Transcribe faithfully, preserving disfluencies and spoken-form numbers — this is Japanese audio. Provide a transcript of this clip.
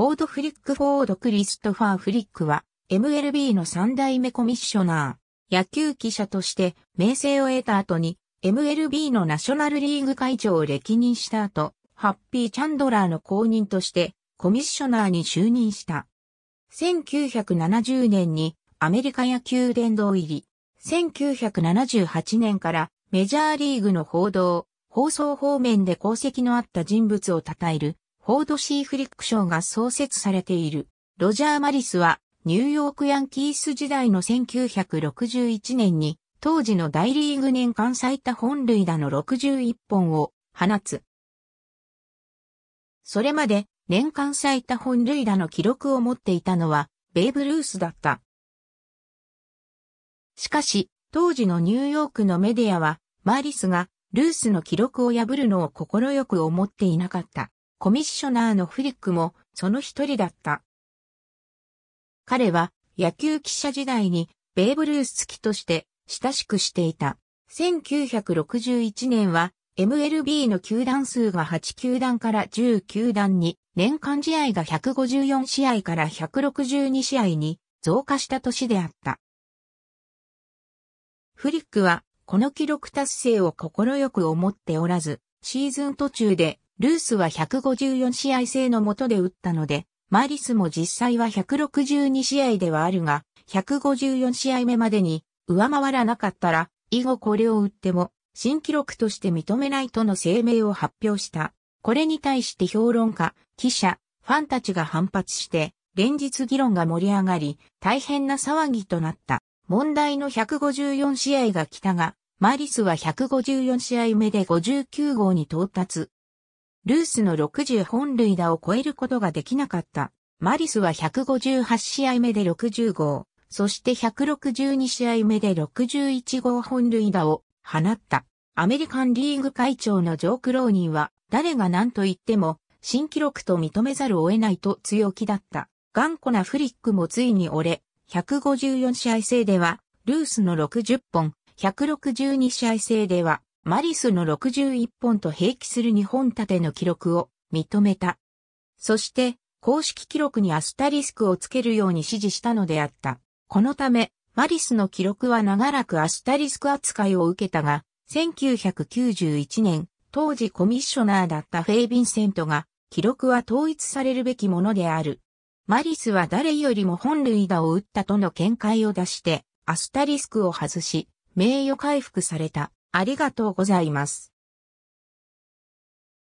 ホード・フリックフォード・クリストファー・フリックは エムエルビー のさん代目コミッショナー、野球記者として名声を得た後に エムエルビー のナショナルリーグ会長を歴任した後、ハッピー・チャンドラーの後任としてコミッショナーに就任した。せんきゅうひゃくななじゅうねんにアメリカ野球殿堂入り、せんきゅうひゃくななじゅうはちねんからメジャーリーグの報道、放送方面で功績のあった人物を称える、フォード・シー・フリック賞が創設されている。ロジャー・マリスは、ニューヨークヤンキース時代のせんきゅうひゃくろくじゅういちねんに、当時の大リーグ年間最多本塁打のろくじゅういっぽんを放つ。それまで、年間最多本塁打の記録を持っていたのは、ベーブ・ルースだった。しかし、当時のニューヨークのメディアは、マリスが、ルースの記録を破るのを快く思っていなかった。コミッショナーのフリックもその一人だった。彼は野球記者時代にベーブ・ルース付きとして親しくしていた。せんきゅうひゃくろくじゅういちねんは エムエルビー の球団数がはちきゅうだんからじゅうきゅうだんに、年間試合がひゃくごじゅうよんしあいからひゃくろくじゅうにしあいに増加した年であった。フリックはこの記録達成を快く思っておらず、シーズン途中でルースはひゃくごじゅうよんしあい制の下で打ったので、マリスも実際はひゃくろくじゅうにしあいではあるが、ひゃくごじゅうよんしあいめまでに上回らなかったら、以後これを打っても新記録として認めないとの声明を発表した。これに対して評論家、記者、ファンたちが反発して、連日議論が盛り上がり、大変な騒ぎとなった。問題のひゃくごじゅうよんしあいが来たが、マリスはひゃくごじゅうよんしあいめでごじゅうきゅうごうに到達。ルースのろくじゅうほんるいだを超えることができなかった。マリスはひゃくごじゅうはちしあいめでろくじゅうごう、そしてひゃくろくじゅうにしあいめでろくじゅういちごうほんるいだを放った。アメリカンリーグ会長のジョー・クローニーは、誰が何と言っても、新記録と認めざるを得ないと強気だった。頑固なフリックもついに折れ、ひゃくごじゅうよんしあい制では、ルースのろくじゅっぽん、ひゃくろくじゅうにしあい制では、マリスのろくじゅういっぽんと併記するにほん立ての記録を認めた。そして、公式記録にアスタリスクをつけるように指示したのであった。このため、マリスの記録は長らくアスタリスク扱いを受けたが、せんきゅうひゃくきゅうじゅういちねん、当時コミッショナーだったフェイ・ヴィンセントが、記録は統一されるべきものである。マリスは誰よりも本塁打を打ったとの見解を出して、アスタリスクを外し、名誉回復された。ありがとうございます。